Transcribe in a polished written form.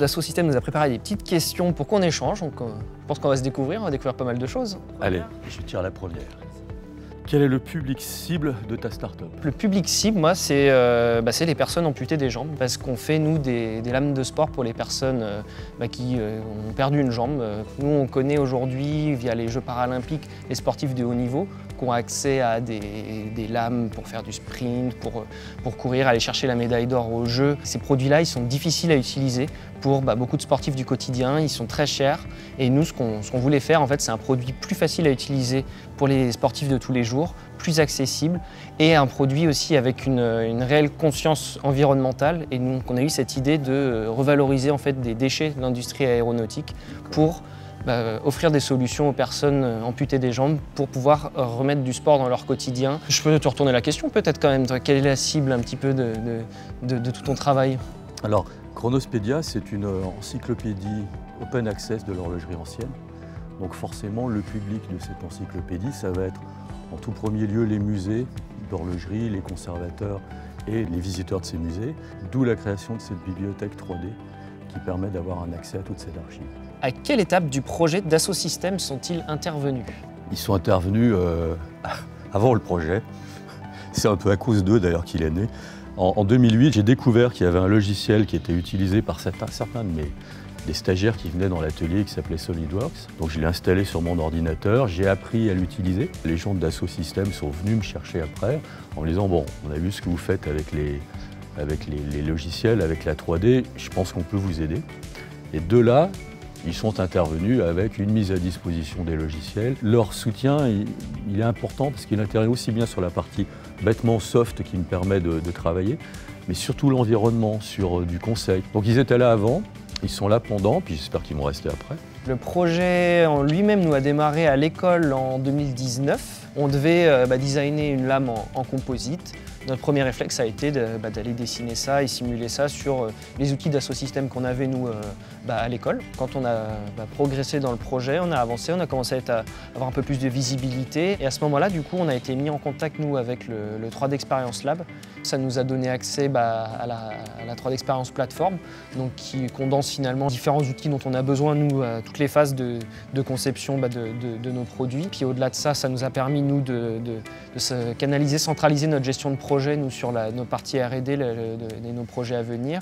Dassault Systèmes nous a préparé des petites questions pour qu'on échange. Donc, je pense qu'on va se découvrir, on va découvrir pas mal de choses. Allez, je tire la première. Quel est le public cible de ta start-up? Le public cible, moi, c'est les personnes amputées des jambes. Parce qu'on fait, nous, des lames de sport pour les personnes qui ont perdu une jambe. Nous, on connaît aujourd'hui, via les Jeux Paralympiques, les sportifs de haut niveau qui ont accès à des lames pour faire du sprint, pour courir, aller chercher la médaille d'or aux Jeux. Ces produits-là, ils sont difficiles à utiliser pour beaucoup de sportifs du quotidien. Ils sont très chers. Et nous, ce qu'on voulait faire, en fait, c'est un produit plus facile à utiliser pour les sportifs de tous les jours, plus accessible et un produit aussi avec une réelle conscience environnementale. Et donc on a eu cette idée de revaloriser en fait des déchets de l'industrie aéronautique pour offrir des solutions aux personnes amputées des jambes pour pouvoir remettre du sport dans leur quotidien. Je peux te retourner la question peut-être quand même, quelle est la cible un petit peu de tout ton travail? Alors Chronospédia, c'est une encyclopédie open access de l'horlogerie ancienne. Donc forcément le public de cette encyclopédie, ça va être en tout premier lieu les musées d'horlogerie, les conservateurs et les visiteurs de ces musées, d'où la création de cette bibliothèque 3D qui permet d'avoir un accès à toute cette archive. À quelle étape du projet Dassault Systèmes sont-ils intervenus? Ils sont intervenus avant le projet, c'est un peu à cause d'eux d'ailleurs qu'il est né. En 2008, j'ai découvert qu'il y avait un logiciel qui était utilisé par certains de des stagiaires qui venaient dans l'atelier qui s'appelait SolidWorks. Donc je l'ai installé sur mon ordinateur, j'ai appris à l'utiliser. Les gens de Dassault Systèmes sont venus me chercher après en me disant « Bon, on a vu ce que vous faites avec les logiciels, avec la 3D, je pense qu'on peut vous aider ». Et de là, ils sont intervenus avec une mise à disposition des logiciels. Leur soutien, il est important parce qu'il intervient aussi bien sur la partie bêtement soft qui me permet de travailler, mais surtout l'environnement, sur du conseil. Donc ils étaient là avant. Ils sont là pendant, puis j'espère qu'ils vont rester après. Le projet en lui-même nous a démarré à l'école en 2019. On devait designer une lame en composite. Notre premier réflexe a été d'aller dessiner ça et simuler ça sur les outils Dassault Systèmes qu'on avait nous à l'école. Quand on a progressé dans le projet, on a avancé, on a commencé à avoir un peu plus de visibilité. Et à ce moment-là, du coup, on a été mis en contact nous avec le 3D Experience Lab. Ça nous a donné accès à la 3D Experience Platform, donc qui condense finalement différents outils dont on a besoin nous à toutes les phases de conception de nos produits. Puis au-delà de ça, ça nous a permis nous de se canaliser, centraliser notre gestion de projet nous sur nos parties R&D et nos projets à venir.